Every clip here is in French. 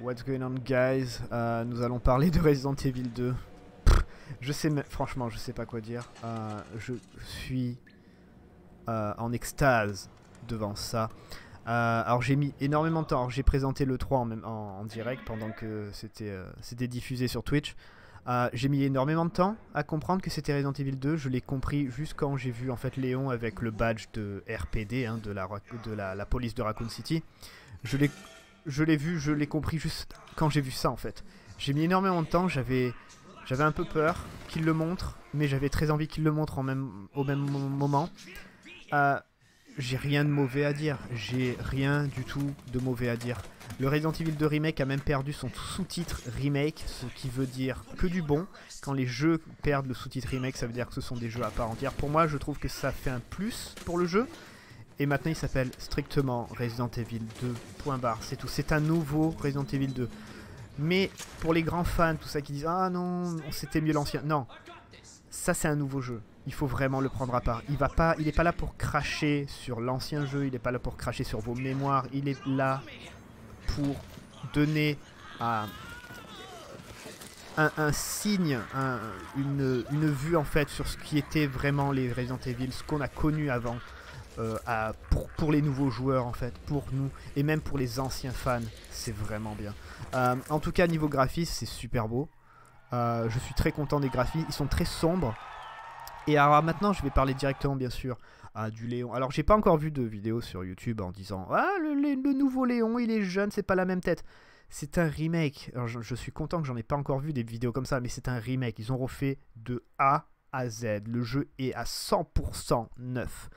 What's going on guys, nous allons parler de Resident Evil 2. Je sais, franchement, je sais pas quoi dire. Je suis en extase devant ça. Alors j'ai mis énormément de temps. Alors j'ai présenté le 3 en direct pendant que c'était diffusé sur Twitch. J'ai mis énormément de temps à comprendre que c'était Resident Evil 2. Je l'ai compris juste quand j'ai vu en fait Léon avec le badge de RPD, hein, de la police de Raccoon City. Je l'ai compris juste quand j'ai vu ça en fait. J'ai mis énormément de temps, j'avais un peu peur qu'il le montre, mais j'avais très envie qu'il le montre au même moment. J'ai rien de mauvais à dire, j'ai rien du tout de mauvais à dire. Le Resident Evil 2 Remake a même perdu son sous-titre Remake, ce qui veut dire que du bon. Quand les jeux perdent le sous-titre Remake, ça veut dire que ce sont des jeux à part entière. Pour moi, je trouve que ça fait un plus pour le jeu. Et maintenant il s'appelle strictement Resident Evil 2, point barre, c'est tout. C'est un nouveau Resident Evil 2. Mais pour les grands fans, tout ça qui disent « Ah non, c'était mieux l'ancien », non. Ça c'est un nouveau jeu, il faut vraiment le prendre à part. Il n'est pas là pour cracher sur l'ancien jeu, il n'est pas là pour cracher sur vos mémoires, il est là pour donner un signe, une vue en fait sur ce qui était vraiment les Resident Evil, ce qu'on a connu avant. Pour les nouveaux joueurs en fait, pour nous et même pour les anciens fans, c'est vraiment bien. En tout cas niveau graphisme c'est super beau, je suis très content des graphismes, ils sont très sombres. Et alors maintenant je vais parler directement bien sûr du Léon. Alors j'ai pas encore vu de vidéo sur YouTube en disant ah le nouveau Léon il est jeune, c'est pas la même tête. C'est un remake, alors, je suis content que j'en ai pas encore vu des vidéos comme ça, mais c'est un remake, ils ont refait de A à Z, le jeu est à 100% neuf.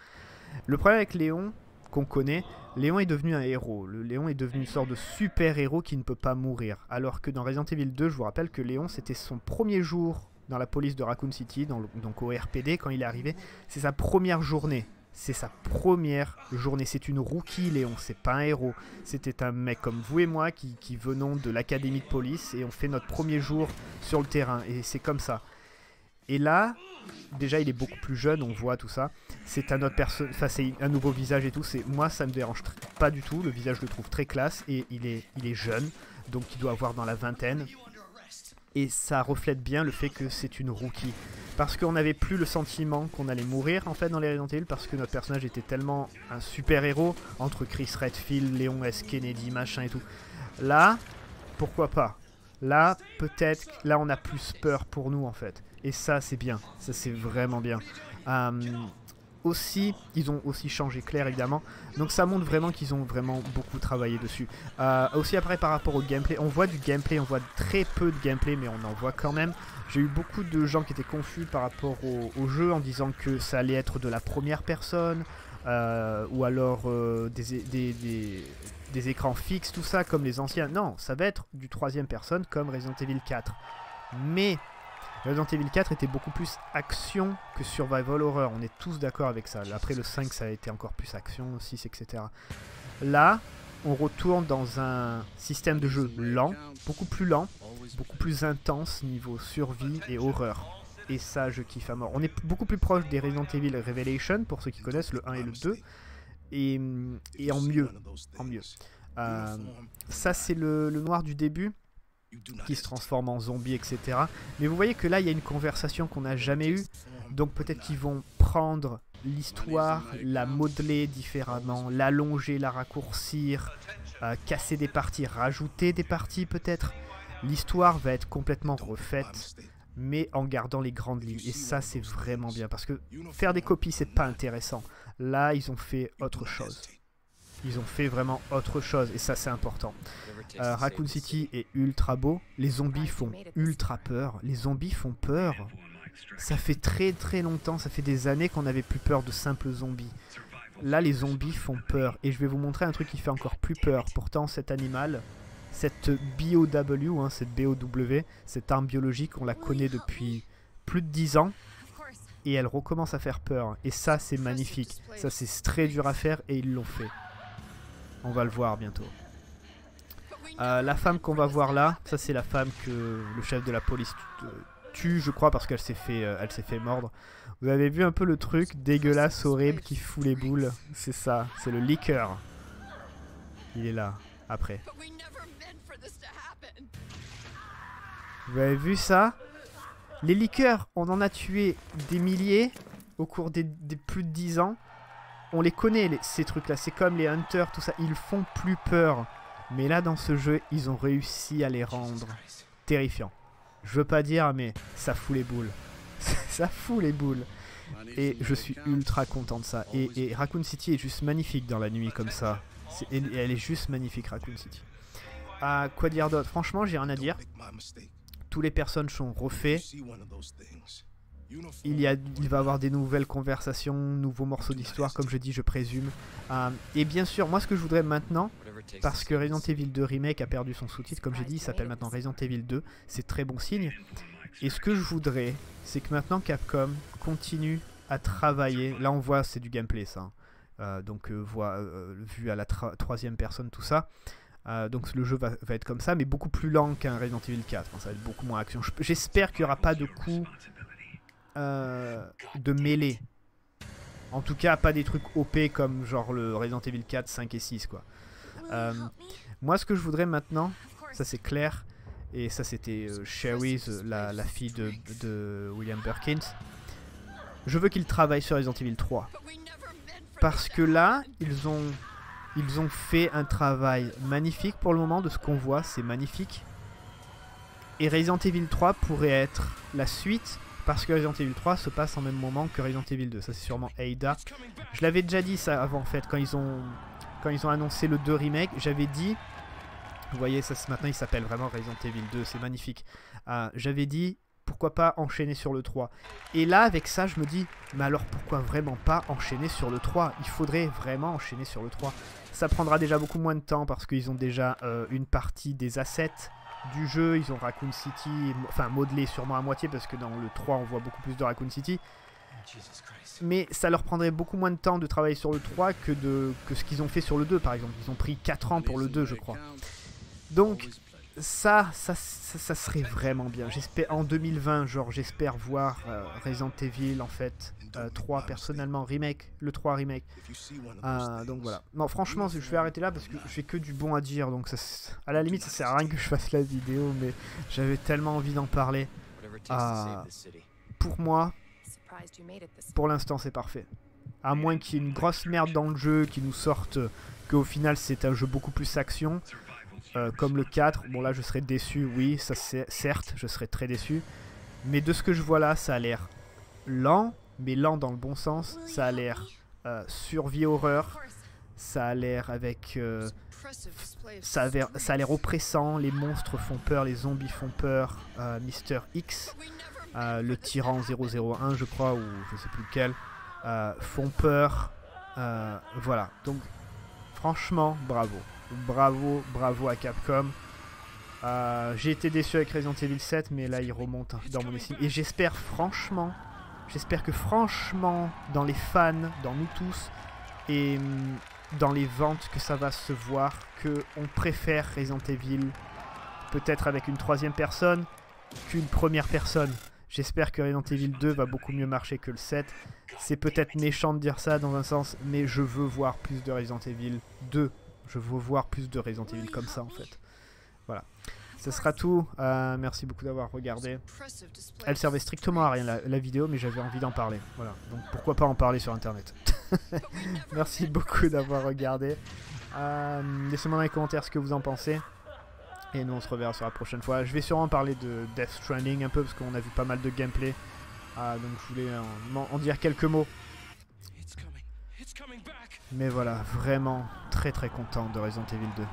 Le problème avec Léon, qu'on connaît, Léon est devenu un héros. Léon est devenu une sorte de super-héros qui ne peut pas mourir. Alors que dans Resident Evil 2, je vous rappelle que Léon, c'était son premier jour dans la police de Raccoon City, donc au RPD, quand il est arrivé. C'est sa première journée. C'est sa première journée. C'est une rookie, Léon. C'est pas un héros. C'était un mec comme vous et moi qui venons de l'académie de police et on fait notre premier jour sur le terrain. Et c'est comme ça. Et là, déjà il est beaucoup plus jeune, on voit tout ça, c'est un autre c'est un nouveau visage et tout, moi ça me dérange pas du tout, le visage je le trouve très classe et il est jeune, donc il doit avoir dans la vingtaine, et ça reflète bien le fait que c'est une rookie, parce qu'on n'avait plus le sentiment qu'on allait mourir en fait dans les Resident Evil, parce que notre personnage était tellement un super héros, entre Chris Redfield, Léon S. Kennedy, machin et tout, là, pourquoi pas, là peut-être, là on a plus peur pour nous en fait. Et ça c'est bien, ça c'est vraiment bien. Aussi, ils ont aussi changé Claire évidemment, donc ça montre vraiment qu'ils ont vraiment beaucoup travaillé dessus. Aussi après par rapport au gameplay, on voit du gameplay, on voit très peu de gameplay mais on en voit quand même. J'ai eu beaucoup de gens qui étaient confus par rapport au jeu en disant que ça allait être de la première personne, ou alors des écrans fixes, tout ça comme les anciens. Non, ça va être du troisième personne comme Resident Evil 4. Mais Resident Evil 4 était beaucoup plus action que survival horror, on est tous d'accord avec ça. Après le 5 ça a été encore plus action, le 6 etc. Là, on retourne dans un système de jeu lent, beaucoup plus intense niveau survie et horreur. Et ça je kiffe à mort. On est beaucoup plus proche des Resident Evil Revelation, pour ceux qui connaissent le 1 et le 2, et en mieux. Ça c'est le noir du début, qui se transforme en zombie, etc. Mais vous voyez que là, il y a une conversation qu'on n'a jamais eue. Donc peut-être qu'ils vont prendre l'histoire, la modeler différemment, l'allonger, la raccourcir, casser des parties, rajouter des parties peut-être. L'histoire va être complètement refaite, mais en gardant les grandes lignes. Et ça, c'est vraiment bien, parce que faire des copies, c'est pas intéressant. Là, ils ont fait autre chose. Ils ont fait vraiment autre chose et ça c'est important. Raccoon City est ultra beau, les zombies font ultra peur, les zombies font peur. Ça fait très longtemps, ça fait des années qu'on n'avait plus peur de simples zombies. Là les zombies font peur et je vais vous montrer un truc qui fait encore plus peur. Pourtant cet animal, cette B.O.W., hein, cette B.O.W., cette arme biologique, on la connaît depuis plus de 10 ans. Et elle recommence à faire peur et ça c'est magnifique, ça c'est très dur à faire et ils l'ont fait. On va le voir bientôt. La femme qu'on va voir là, ça c'est la femme que le chef de la police tue, je crois, parce qu'elle s'est fait mordre. Vous avez vu un peu le truc dégueulasse, horrible, qui fout les boules. C'est ça, c'est le liqueur. Il est là. après. Vous avez vu ça? Les liqueurs, on en a tué des milliers au cours des plus de 10 ans. On les connaît, ces trucs-là. C'est comme les Hunters, tout ça. Ils font plus peur. Mais là, dans ce jeu, ils ont réussi à les rendre terrifiants. Je veux pas dire, mais ça fout les boules. Ça fout les boules. Et je suis ultra content de ça. Et Raccoon City est juste magnifique dans la nuit comme ça. Elle est juste magnifique, Raccoon City. Ah, quoi dire d'autre? Franchement, j'ai rien à dire. Tous les personnages sont refaits. Il va y avoir des nouvelles conversations, nouveaux morceaux d'histoire, comme je dis, je présume. Et bien sûr, moi ce que je voudrais maintenant, parce que Resident Evil 2 Remake a perdu son sous-titre, comme j'ai dit, il s'appelle maintenant Resident Evil 2, c'est très bon signe. Et ce que je voudrais, c'est que maintenant Capcom continue à travailler. Là on voit, c'est du gameplay ça. Vu à la troisième personne, tout ça. Donc le jeu va être comme ça, mais beaucoup plus lent qu'un Resident Evil 4. Enfin, ça va être beaucoup moins action. J'espère qu'il n'y aura pas de coups... de mêlée. En tout cas, pas des trucs OP comme genre le Resident Evil 4, 5 et 6 quoi. Moi ce que je voudrais maintenant, ça c'est clair, et ça c'était Sherry, la fille de William Birkins. Je veux qu'ils travaillent sur Resident Evil 3. Parce que là, ils ont fait un travail magnifique pour le moment, de ce qu'on voit, c'est magnifique. Et Resident Evil 3 pourrait être la suite. Parce que Resident Evil 3 se passe en même moment que Resident Evil 2, ça c'est sûrement Ada. Je l'avais déjà dit ça avant en fait, quand ils ont annoncé le 2 remake, j'avais dit, vous voyez ça maintenant il s'appelle vraiment Resident Evil 2, c'est magnifique. J'avais dit pourquoi pas enchaîner sur le 3. Et là avec ça je me dis, mais alors pourquoi vraiment pas enchaîner sur le 3? Il faudrait vraiment enchaîner sur le 3. Ça prendra déjà beaucoup moins de temps parce qu'ils ont déjà une partie des assets du jeu, ils ont Raccoon City, enfin modelé sûrement à moitié parce que dans le 3 on voit beaucoup plus de Raccoon City, mais ça leur prendrait beaucoup moins de temps de travailler sur le 3 que ce qu'ils ont fait sur le 2 par exemple. Ils ont pris 4 ans pour le 2 je crois, donc ça serait vraiment bien. J'espère en 2020, genre j'espère voir Resident Evil en fait 3 personnellement, remake, le 3 remake. Donc voilà. Non franchement je vais arrêter là parce que j'ai que du bon à dire, donc ça, à la limite ça sert à rien que je fasse la vidéo, mais j'avais tellement envie d'en parler. Pour moi, pour l'instant c'est parfait. À moins qu'il y ait une grosse merde dans le jeu qui nous sorte, qu'au final c'est un jeu beaucoup plus action. Comme le 4, bon là je serais déçu, oui, ça certes, je serais très déçu. Mais de ce que je vois là, ça a l'air lent, mais lent dans le bon sens. Ça a l'air survie horreur, ça a l'air avec... ça a l'air oppressant, les monstres font peur, les zombies font peur. Mister X, le tyran 001 je crois, ou je sais plus lequel, font peur. Voilà, donc franchement, bravo. Bravo, bravo à Capcom. J'ai été déçu avec Resident Evil 7, mais là il remonte dans mon estime. Et j'espère que franchement, dans les fans, dans nous tous, et dans les ventes, que ça va se voir, qu'on préfère Resident Evil, peut-être avec une troisième personne, qu'une première personne. J'espère que Resident Evil 2 va beaucoup mieux marcher que le 7. C'est peut-être méchant de dire ça dans un sens, mais je veux voir plus de Resident Evil 2. Je veux voir plus de Resident Evil comme ça en fait. Voilà. Ce sera tout. Merci beaucoup d'avoir regardé. Elle servait strictement à rien la vidéo, mais j'avais envie d'en parler. Voilà. Donc pourquoi pas en parler sur internet. Merci beaucoup d'avoir regardé. Laissez-moi dans les commentaires ce que vous en pensez. Et nous on se reverra sur la prochaine fois. Je vais sûrement parler de Death Stranding un peu parce qu'on a vu pas mal de gameplay. Donc je voulais en dire quelques mots. Mais voilà, vraiment très content de Resident Evil 2.